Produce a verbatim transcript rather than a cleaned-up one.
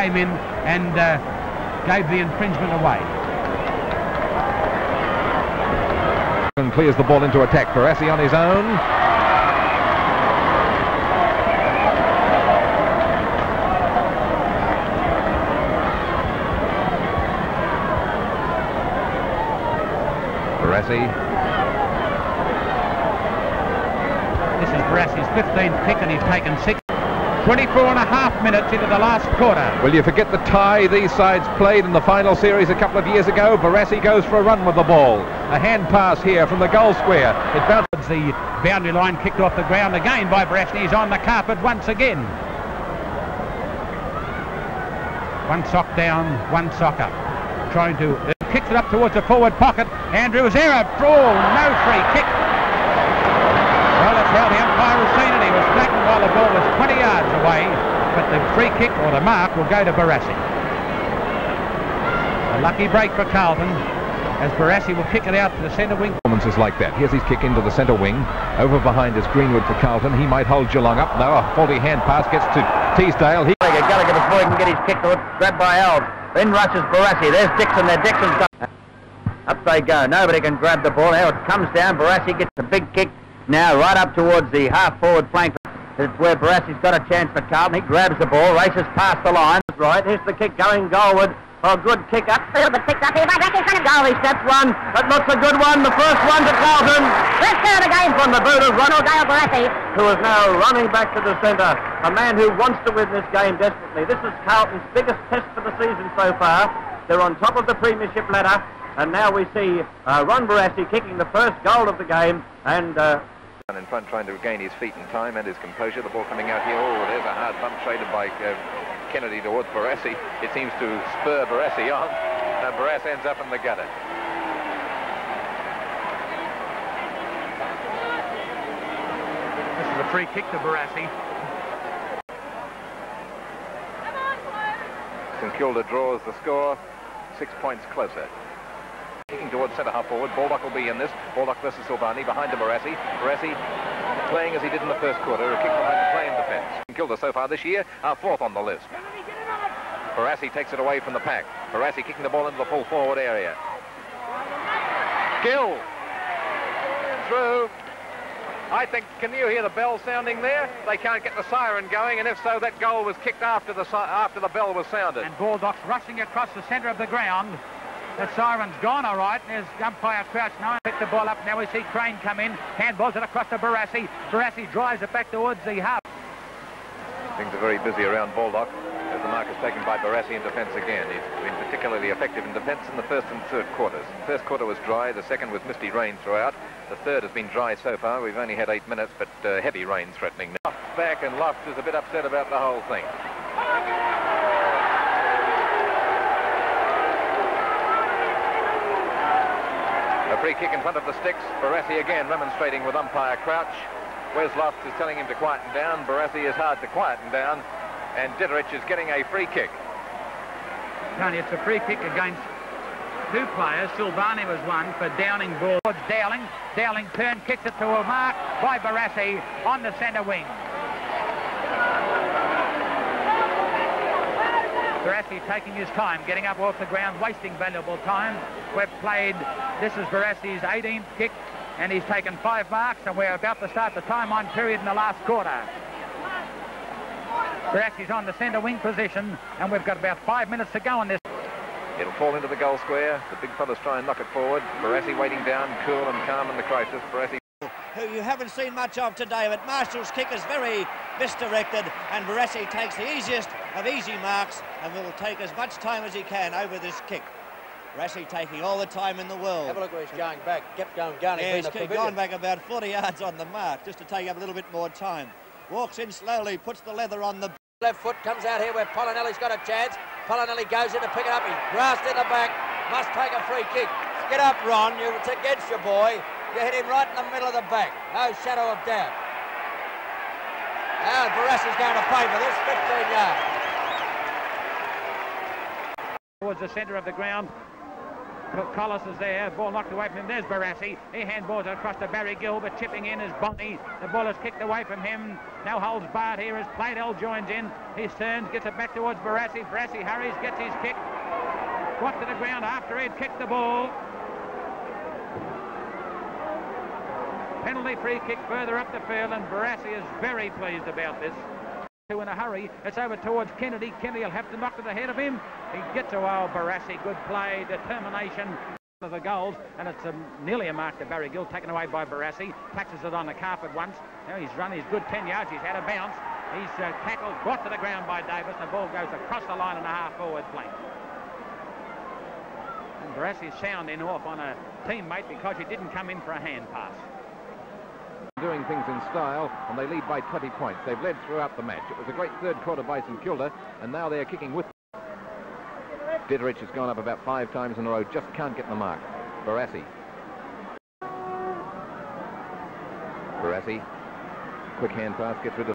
came in and uh, gave the infringement away. And clears the ball into attack. Barassi on his own. Barassi. This is Barassi's fifteenth pick and he's taken six. twenty-four and a half minutes into the last quarter. Will you forget the tie these sides played in the final series a couple of years ago? Barassi goes for a run with the ball. A hand pass here from the goal square. It bounces the boundary line, kicked off the ground again by Barassi. He's on the carpet once again. One sock down, one sock up. Trying to... Uh, kicks it up towards the forward pocket. Andrew is there. Oh, no free kick. Well, that's how the umpire has seen it. He was flattened while the ball was twenty yards away, but the free kick or the mark will go to Barassi. A lucky break for Carlton as Barassi will kick it out to the centre wing. Performances like that. Here's his kick into the centre wing. Over behind is Greenwood for Carlton. He might hold Geelong up. No, a faulty hand pass gets to Teasdale. He Gallagher before he can get his kick to it. Grabbed by Ald. Then rushes Barassi. There's Dixon there. Dixon's done. Up they go. Nobody can grab the ball. Now it comes down. Barassi gets the big kick now right up towards the half-forward flank. It's where Barassi's got a chance for Carlton. He grabs the ball, races past the line. Right, here's the kick going goalward. Oh, good kick up. A little bit picked up here by Barassi. He's going to goal. He steps one. It looks a good one. The first one to Carlton. First out again from the boot of Ronald Dale Barassi, who is now running back to the centre. A man who wants to win this game desperately. This is Carlton's biggest test for the season so far. They're on top of the premiership ladder. And now we see uh, Ron Barassi kicking the first goal of the game. And... Uh, in front, trying to regain his feet in time and his composure. The ball coming out here. Oh, there's a hard bump traded by uh, Kennedy towards Barassi. It seems to spur Barassi on. Now Barassi ends up in the gutter. This is a free kick to Barassi. Saint Kilda draws the score, six points closer. Towards centre half forward. Baldock will be in this. Baldock versus Silvani, behind to Barassi. Barassi playing as he did in the first quarter, a kick behind the playing defence. Kilda so far this year are fourth on the list. Barassi takes it away from the pack. Barassi kicking the ball into the full forward area. Gill through. I think, can you hear the bell sounding there? They can't get the siren going, and if so, that goal was kicked after the, after the bell was sounded. And Baldock's rushing across the centre of the ground. The siren's gone, all right. There's umpire Crouch now. Pick the ball up. Now we see Crane come in. Handballs it across to Barassi. Barassi drives it back towards the half. Things are very busy around Baldock as the mark is taken by Barassi in defence again. He's been particularly effective in defence in the first and third quarters. The first quarter was dry. The second was misty rain throughout. The third has been dry so far. We've only had eight minutes, but uh, heavy rain threatening now. Loft back, and Loft is a bit upset about the whole thing. Free kick in front of the sticks. Barassi again remonstrating with umpire Crouch. Wes Loft is telling him to quieten down. Barassi is hard to quieten down. And Ditterich is getting a free kick. Tony, it's a free kick against two players. Silvani was one for Downing ball. Dowling. Dowling turn, kicks it to a mark by Barassi on the centre wing. Barassi taking his time, getting up off the ground, wasting valuable time. We've played, this is Barassi's eighteenth kick, and he's taken five marks, and we're about to start the time-on period in the last quarter. Barassi's on the centre wing position, and we've got about five minutes to go on this. It'll fall into the goal square. The big fellas try and knock it forward. Barassi waiting down, cool and calm in the crisis. Barassi... who you haven't seen much of today, but Marshall's kick is very misdirected, and Barassi takes the easiest of easy marks and will take as much time as he can over this kick. Barassi taking all the time in the world. Have a look where he's going back. Kept going, going. Yeah, he's gone back about forty yards on the mark just to take up a little bit more time. Walks in slowly, puts the leather on the left foot, comes out here where Pollinelli's got a chance. Pollinelli goes in to pick it up. He's grasped in the back. Must take a free kick. Get up, Ron. You're against your boy. You hit him right in the middle of the back. No shadow of doubt. Now Barassi's going to pay for this. fifteen yards. Towards the centre of the ground. Collis is there, ball knocked away from him. There's Barassi. He handballs across to Barry Gilbert, chipping in is Bonnie. The ball is kicked away from him. Now holds Bart here as Plato joins in. He turns, gets it back towards Barassi. Barassi hurries, gets his kick. Got to the ground after he'd kicked the ball. Penalty free kick further up the field, and Barassi is very pleased about this. In a hurry, it's over towards Kennedy. Kennedy will have to knock to the head of him. He gets away. Oh, Barassi, good play, determination of the goals, and it's a, nearly a mark to Barry Gill, taken away by Barassi. Touches it on the carpet once. Now he's run his good ten yards. He's had a bounce. He's uh, tackled, brought to the ground by Davis. The ball goes across the line and a half forward flank. And Barassi's sounding off on a teammate because he didn't come in for a hand pass. Doing things in style, and they lead by twenty points. They've led throughout the match. It was a great third quarter by Saint Kilda, and now they're kicking with. Ditterich has gone up about five times in a row, just can't get the mark. Barassi. Barassi. Quick hand pass, gets rid of